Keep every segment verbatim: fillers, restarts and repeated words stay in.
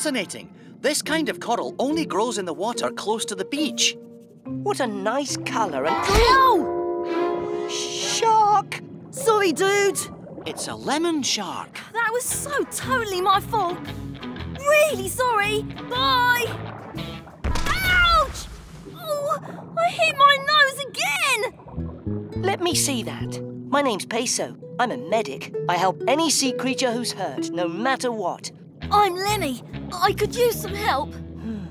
fascinating. This kind of coral only grows in the water close to the beach. What a nice colour and... Ow! Shark! Sorry, dude. It's a lemon shark. That was so totally my fault. Really sorry. Bye! Ouch! Oh, I hit my nose again! Let me see that. My name's Peso. I'm a medic. I help any sea creature who's hurt, no matter what. I'm Lenny. I could use some help. Hmm.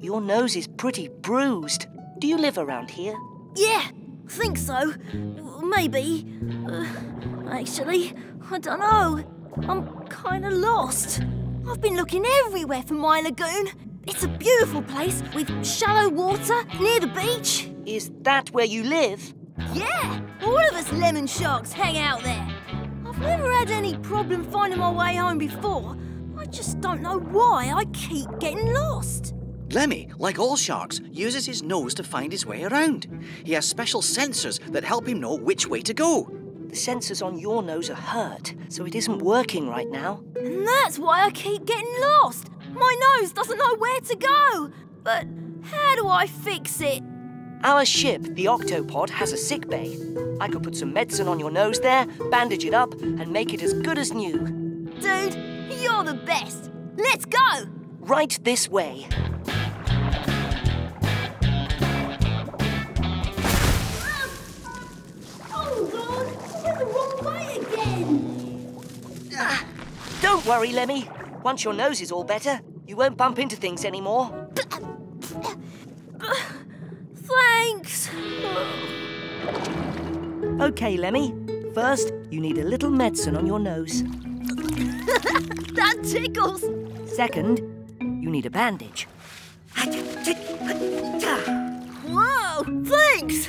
Your nose is pretty bruised. Do you live around here? Yeah, think so. Maybe. Uh, actually, I don't know. I'm kind of lost. I've been looking everywhere for my lagoon. It's a beautiful place with shallow water near the beach. Is that where you live? Yeah, all of us lemon sharks hang out there. I've never had any problem finding my way home before. I just don't know why I keep getting lost. Lemmy, like all sharks, uses his nose to find his way around. He has special sensors that help him know which way to go. The sensors on your nose are hurt, so it isn't working right now. And that's why I keep getting lost. My nose doesn't know where to go. But how do I fix it? Our ship, the Octopod, has a sick bay. I could put some medicine on your nose there, bandage it up, and make it as good as new. Dude, you're the best. Let's go! Right this way. Oh, God! I went the wrong way again! Don't worry, Lemmy. Once your nose is all better, you won't bump into things anymore. Thanks. OK, Lemmy. First, you need a little medicine on your nose. That tickles. Second, you need a bandage. Whoa, thanks.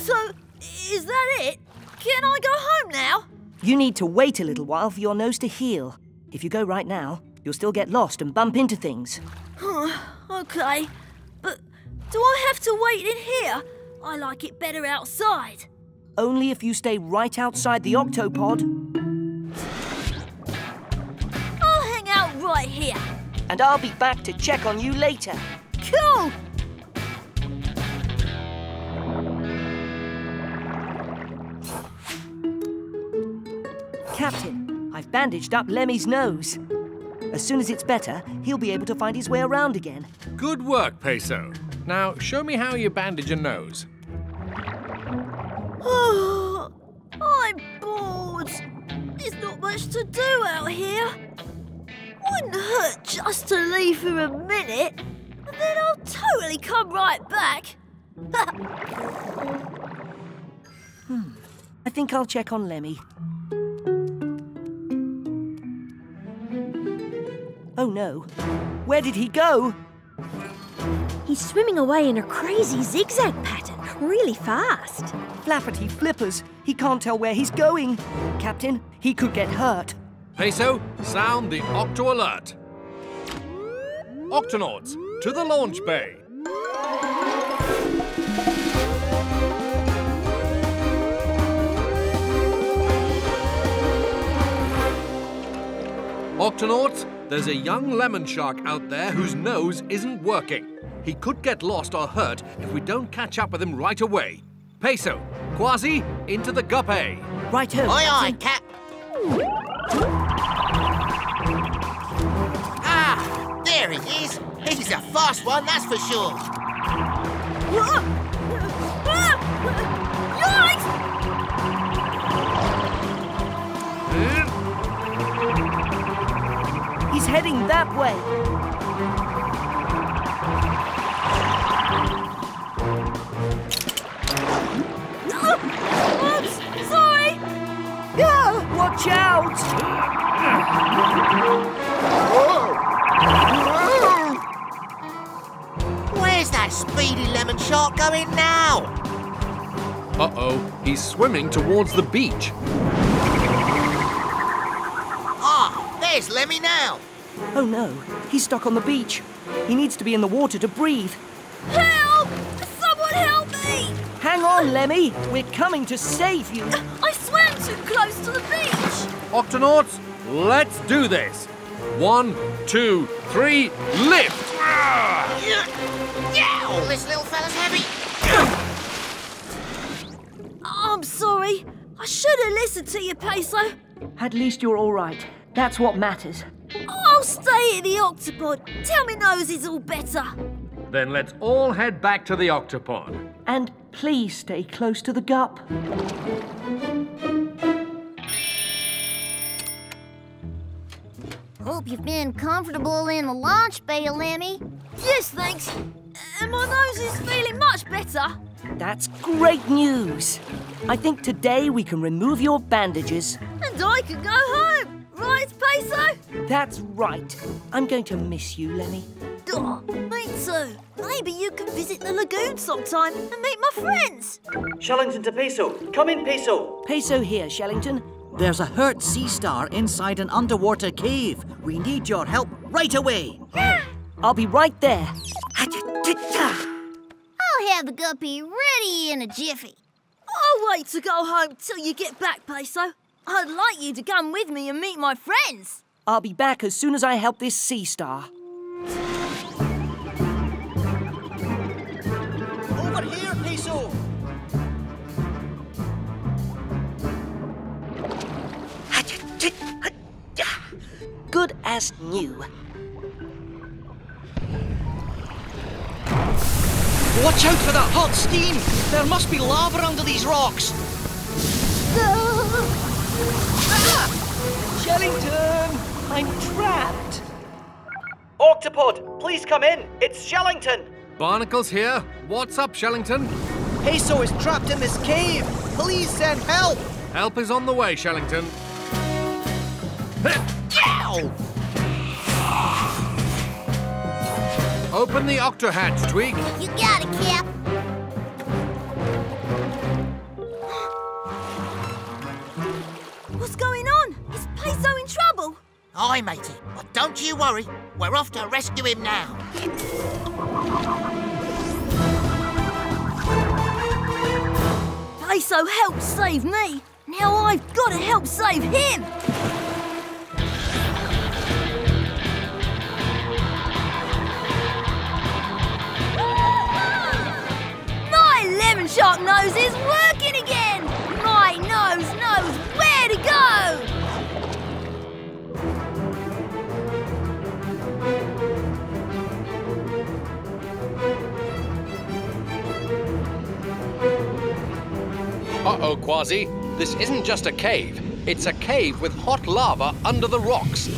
So, is that it? Can I go home now? You need to wait a little while for your nose to heal. If you go right now, you'll still get lost and bump into things. OK. Do I have to wait in here? I like it better outside. Only if you stay right outside the Octopod. I'll hang out right here. And I'll be back to check on you later. Cool! Captain, I've bandaged up Lemmy's nose. As soon as it's better, he'll be able to find his way around again. Good work, Peso. Now, show me how you bandage a nose. Oh, I'm bored. There's not much to do out here. Wouldn't hurt just to leave for a minute, and then I'll totally come right back. hmm. I think I'll check on Lemmy. Oh, no. Where did he go? He's swimming away in a crazy zigzag pattern, really fast. Flapperty flippers, he can't tell where he's going. Captain, he could get hurt. Peso, sound the octo-alert. Octonauts, to the launch bay. Octonauts, there's a young lemon shark out there whose nose isn't working. He could get lost or hurt if we don't catch up with him right away. Peso, Kwazii, into the guppy. Righto. Aye, aye, Cap. Ah, there he is. He's a fast one, that's for sure. Yikes! He's heading that way. Watch out! Where's that speedy lemon shark going now? Uh-oh, he's swimming towards the beach. Ah, there's Lemmy now. Oh no, he's stuck on the beach. He needs to be in the water to breathe. Help! Someone help me! Hang on, Lemmy, we're coming to save you. I swam too close to the beach. Octonauts, let's do this. One, two, three, lift! Oh, this little fella's heavy. Oh, I'm sorry. I should have listened to you, Peso. At least you're all right. That's what matters. I'll stay in the octopod. Tell me nose is all better. Then let's all head back to the octopod. And please stay close to the gup. Hope you've been comfortable in the launch bay, Lemmy. Yes, thanks. And my nose is feeling much better. That's great news. I think today we can remove your bandages. And I can go home, right, Peso? That's right. I'm going to miss you, Lemmy. Oh, me too. Maybe you can visit the lagoon sometime and meet my friends. Shellington to Peso. Come in, Peso. Peso here, Shellington. There's a hurt sea star inside an underwater cave. We need your help right away. I'll be right there. I'll have the guppy ready in a jiffy. I'll wait to go home till you get back, Peso. I'd like you to come with me and meet my friends. I'll be back as soon as I help this sea star. Over here, Peso! Good as new. Watch out for that hot steam! There must be lava under these rocks! Ah! Shellington! I'm trapped! Octopod, please come in! It's Shellington! Barnacles here. What's up, Shellington? Peso is trapped in this cave! Please send help! Help is on the way, Shellington. Open the octo-hatch, Tweak. You got it, Cap. What's going on? Is Peso in trouble? Aye, matey. But don't you worry. We're off to rescue him now. Peso helped save me. Now I've got to help save him. Lemon Shark nose is working again! My nose knows where to go! Uh-oh, Kwazii. This isn't just a cave. It's a cave with hot lava under the rocks.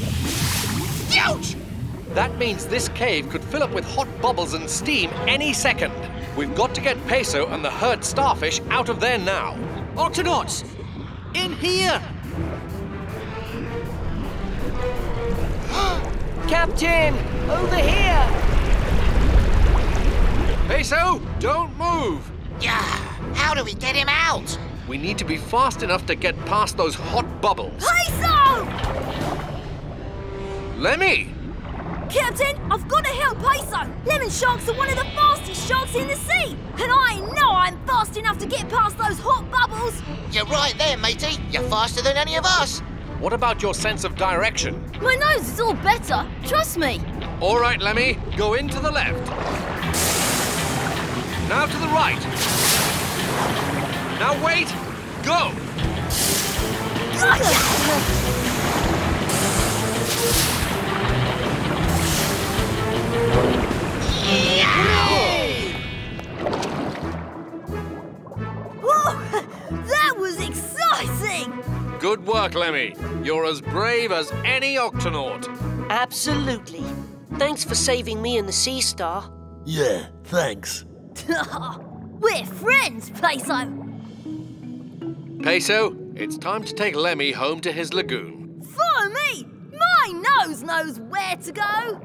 Ouch! That means this cave could fill up with hot bubbles and steam any second. We've got to get Peso and the hurt starfish out of there now. Octonauts, in here! Captain, over here! Peso, don't move! Yeah, how do we get him out? We need to be fast enough to get past those hot bubbles. Peso! Lemmy! Captain, I've got to help Peso! Lemon sharks are one of the fastest sharks in the sea! And I know I'm fast enough to get past those hot bubbles! You're right there, matey! You're faster than any of us! What about your sense of direction? My nose is all better, trust me! All right, Lemmy, go in to the left. Now to the right. Now wait, go! Whoa! That was exciting! Good work, Lemmy. You're as brave as any Octonaut. Absolutely. Thanks for saving me and the sea star. Yeah, thanks. We're friends, Peso. Peso, it's time to take Lemmy home to his lagoon. Follow me! My nose knows where to go.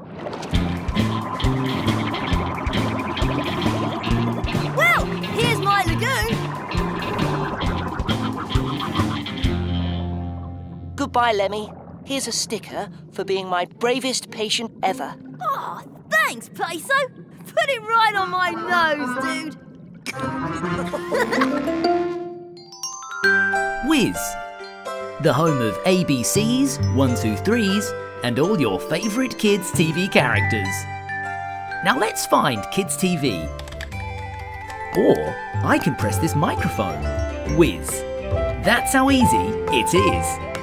Well, here's my lagoon. Goodbye, Lemmy. Here's a sticker for being my bravest patient ever. Oh, thanks, Peso. Put it right on my nose, dude. Whiz. the home of A B Cs, one two threes, and all your favourite kids' T V characters. Now let's find Kids T V. Or I can press this microphone. Whiz! That's how easy it is.